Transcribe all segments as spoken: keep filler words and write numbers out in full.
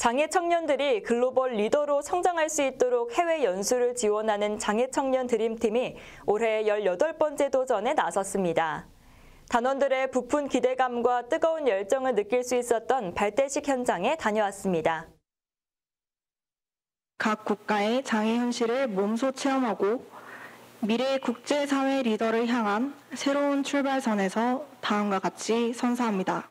장애 청년들이 글로벌 리더로 성장할 수 있도록 해외 연수를 지원하는 장애청년 드림팀이 올해 열여덟 번째 도전에 나섰습니다. 단원들의 부푼 기대감과 뜨거운 열정을 느낄 수 있었던 발대식 현장에 다녀왔습니다. 각 국가의 장애 현실을 몸소 체험하고 미래의 국제사회 리더를 향한 새로운 출발선에서 다음과 같이 선사합니다.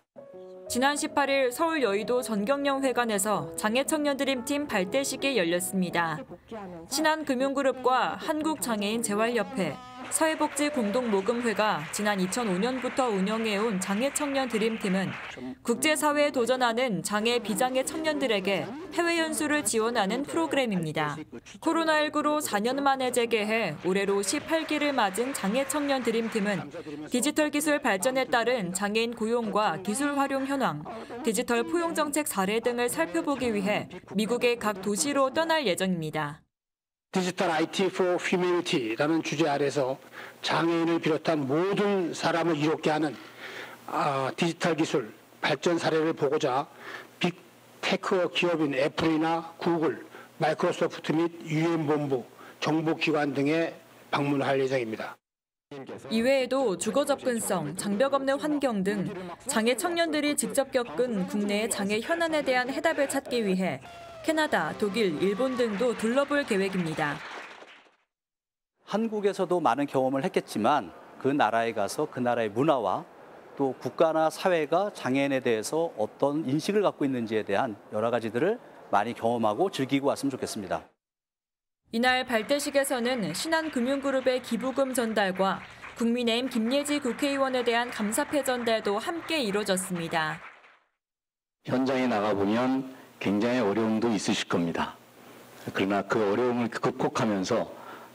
지난 십팔 일 서울 여의도 전경련회관에서 장애청년드림팀 발대식이 열렸습니다. 신한금융그룹과 한국장애인재활협회, 사회복지공동모금회가 지난 이천오 년부터 운영해온 장애청년드림팀은 국제사회에 도전하는 장애, 비장애 청년들에게 해외 연수를 지원하는 프로그램입니다. 코로나 일구로 사 년 만에 재개해 올해로 십팔 기를 맞은 장애청년드림팀은 디지털 기술 발전에 따른 장애인 고용과 기술 활용 현황, 디지털 포용 정책 사례 등을 살펴보기 위해 미국의 각 도시로 떠날 예정입니다. 디지털 아이티 for Humanity라는 주제 아래서 장애인을 비롯한 모든 사람을 이롭게 하는 아, 디지털 기술 발전 사례를 보고자 빅테크 기업인 애플이나 구글, 마이크로소프트 및 유엔 본부, 정보기관 등에 방문할 예정입니다. 이외에도 주거 접근성, 장벽 없는 환경 등 장애 청년들이 직접 겪은 국내의 장애 현안에 대한 해답을 찾기 위해 캐나다, 독일, 일본 등도 둘러볼 계획입니다. 한국에서도 많은 경험을 했겠지만 그 나라에 가서 그 나라의 문화와 또 국가나 사회가 장애인에 대해서 어떤 인식을 갖고 있는지에 대한 여러 가지들을 많이 경험하고 즐기고 왔으면 좋겠습니다. 이날 발대식에서는 신한금융그룹의 기부금 전달과 국민의힘 김예지 국회의원에 대한 감사패 전달도 함께 이뤄졌습니다. 현장에 나가보면 굉장히 어려움도 있으실 겁니다. 그러나 그 어려움을 극복하면서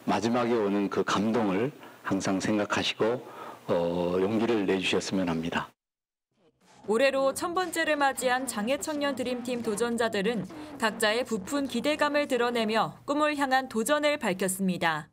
마지막에 오는 그 감동을 항상 생각하시고 어, 용기를 내주셨으면 합니다. 올해로 천 번째를 맞이한 장애청년 드림팀 도전자들은 각자의 부푼 기대감을 드러내며 꿈을 향한 도전을 밝혔습니다.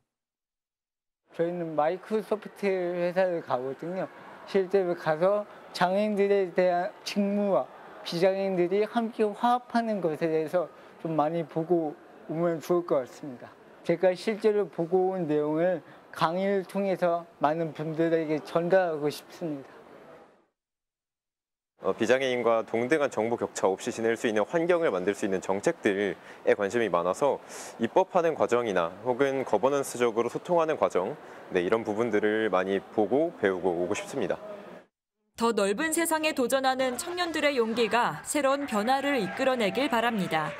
저희는 마이크로소프트 회사를 가거든요. 실제로 가서 장애인들에 대한 직무와 비장애인들이 함께 화합하는 것에 대해서 좀 많이 보고 오면 좋을 것 같습니다. 제가 실제로 보고 온 내용을 강의를 통해서 많은 분들에게 전달하고 싶습니다. 어, 비장애인과 동등한 정보 격차 없이 지낼 수 있는 환경을 만들 수 있는 정책들에 관심이 많아서 입법하는 과정이나 혹은 거버넌스적으로 소통하는 과정, 네, 이런 부분들을 많이 보고 배우고 오고 싶습니다. 더 넓은 세상에 도전하는 청년들의 용기가 새로운 변화를 이끌어내길 바랍니다.